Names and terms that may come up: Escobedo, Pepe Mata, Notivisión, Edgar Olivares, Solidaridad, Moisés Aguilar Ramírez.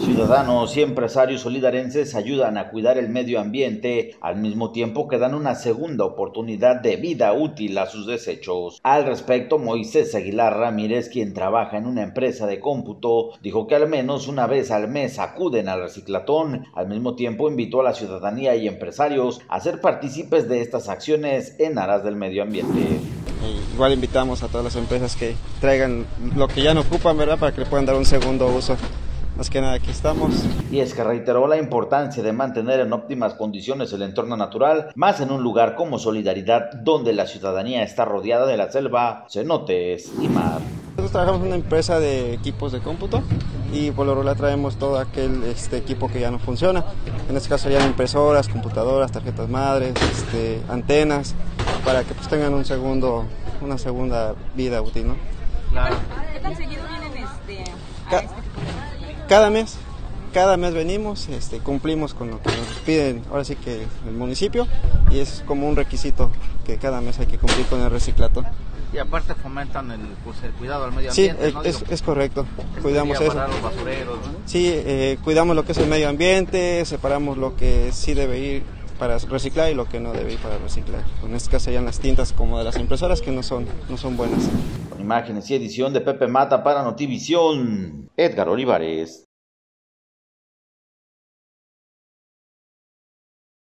Ciudadanos y empresarios solidarenses ayudan a cuidar el medio ambiente, al mismo tiempo que dan una segunda oportunidad de vida útil a sus desechos. Al respecto, Moisés Aguilar Ramírez, quien trabaja en una empresa de cómputo, dijo que al menos una vez al mes acuden al reciclatón. Al mismo tiempo, invitó a la ciudadanía y empresarios a ser partícipes de estas acciones en aras del medio ambiente. Igual invitamos a todas las empresas que traigan lo que ya no ocupan, ¿verdad?, para que le puedan dar un segundo uso. Más que nada, aquí estamos. Y es que reiteró la importancia de mantener en óptimas condiciones el entorno natural, más en un lugar como Solidaridad, donde la ciudadanía está rodeada de la selva, cenotes y mar. Nosotros trabajamos en una empresa de equipos de cómputo y por lo regular traemos todo aquel equipo que ya no funciona. En este caso serían impresoras, computadoras, tarjetas madres, antenas, para que pues tengan una segunda vida útil, ¿no? Claro. ¿Qué tan seguido vienen a este tipo de... Cada mes venimos, cumplimos con lo que nos piden, ahora sí que el municipio, y es como un requisito que cada mes hay que cumplir con el reciclato. Y aparte fomentan el cuidado al medio ambiente. Sí, ¿no? es correcto, cuidamos eso. Los basureros, ¿no? Sí, cuidamos lo que es el medio ambiente, separamos lo que sí debe ir para reciclar y lo que no debe ir para reciclar. En este caso serían las tintas como de las impresoras que no son buenas. Imágenes y edición de Pepe Mata para Notivisión, Edgar Olivares.